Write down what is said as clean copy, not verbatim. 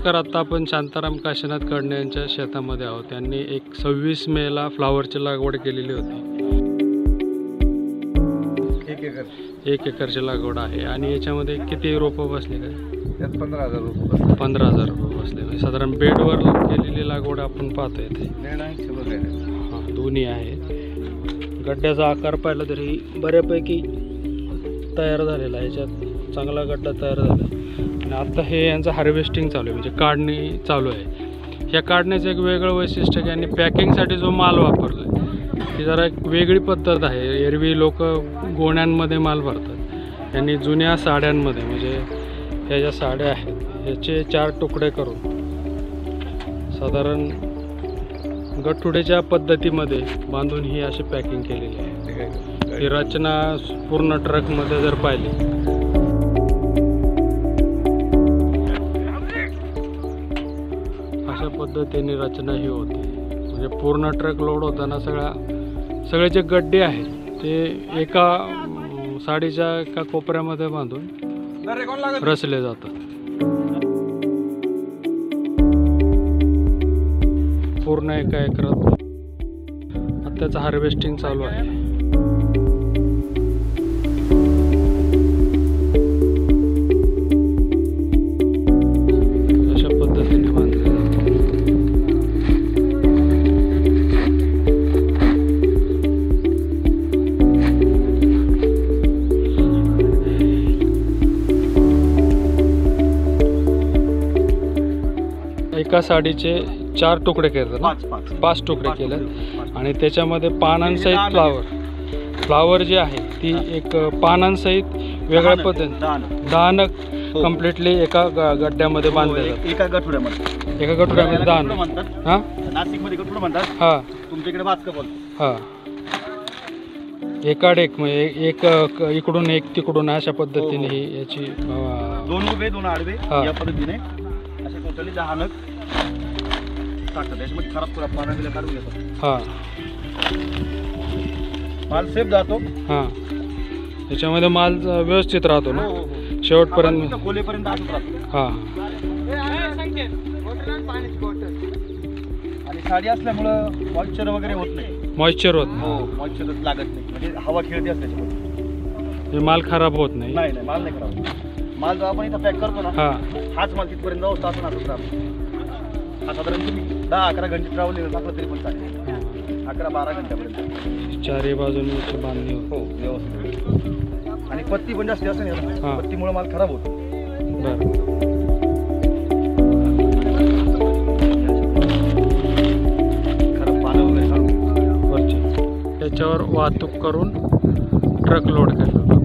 नमस्कार, आता आपण शांताराम काशीनाथ काढणे यांच्या शेतामध्ये आहोत। त्यांनी एक 26 मेला फ्लावरची लागवड केलेली होती। 1 एकरची लागवड आहे आणि याच्यामध्ये किती रोप बसले का? त्यात 15,000 रोप बसले। 15,000 रोप बसले। साधारण बेडवर केलेली लागवड आपण पाहतोय इथे। हां, दोन्ही आहेत। गड्ड्याचा आकार पाहिला तरी बऱ्यापैकी तयार झालेला आहे। याच्यात चांगला गड्डा तयार झाला। आता हे यांचं हार्वेस्टिंग चालू आहे, म्हणजे काढणी चालू आहे। ह्या काढण्याचं एक वेगळं वैशिष्ट्य आहे आणि पॅकिंगसाठी जो माल वापरतो आहे ती जरा एक वेगळी पद्धत आहे। एरवी लोक गोण्यांमध्ये माल भरतात, यांनी जुन्या साड्यांमध्ये, म्हणजे ह्या ज्या साड्या आहेत याचे 4 तुकडे करून साधारण गठुड्याच्या पद्धतीमध्ये बांधून ही अशी पॅकिंग केलेली आहे। ही रचना पूर्ण ट्रकमध्ये जर पाहिली अशा पद्धतीने रचना ही होती। म्हणजे पूर्ण ट्रक लोड होताना सगळे जे गड्डे आहेत ते एका साडीच्या एका कोपऱ्यामध्ये बांधून रचले जातात। पूर्ण एका एकरात त्याचं हार्वेस्टिंग चालू आहे। एका साडीचे 4 तुकडे केले ना, 5 तुकडे केले आणि त्याच्यामध्ये पानांसहित फ्लावर जी आहे ती एक पानांसहित वेगळ्या पद्धतीने दानक कंप्लीटली एका गड्ड्यामध्ये बांधले जाते। एका गठुड्यामध्ये दानक म्हणतात। हां, नाशिकमध्ये गठुड म्हणतात। हां, तुमच्याकडे बास्क बोलतात। हां, एकाड एक, म्हणजे एक इकडून एक तिकडून अशा पद्धतीने ही याची 2 उभे 2 आडवे या पद्धतीने अशा टोटली 10 नग माल व्यवस्थित राहतो ना शेवटपर्यंत, खोलीपर्यंत। हां, आणि साडी असल्यामुळं मॉइश्चर वगैरे होत नाही। मॉइश्चर होत नाही, मॉइश्चर लागत नाही, म्हणजे हवा खेळते असल्यामुळे माल खराब होत नाही। नाही, माल नाही खराब होत। माल जो आपण इथं पॅक करतो ना, हाच माल तिथपर्यंत जाऊ शकतो। साधारण 10-11 घंटे ट्रॅव्हल आपलं तरी पण चालेल, 11-12 घंट्यापर्यंत। चारही बाजूंची बांधणी हो व्यवस्थित आणि पत्ती पण जास्त असते ना, पत्तीमुळे माल खराब होतो। बरं, खराब पाला वगैरे त्याच्यावर वाहतूक करून ट्रक लोड करतो।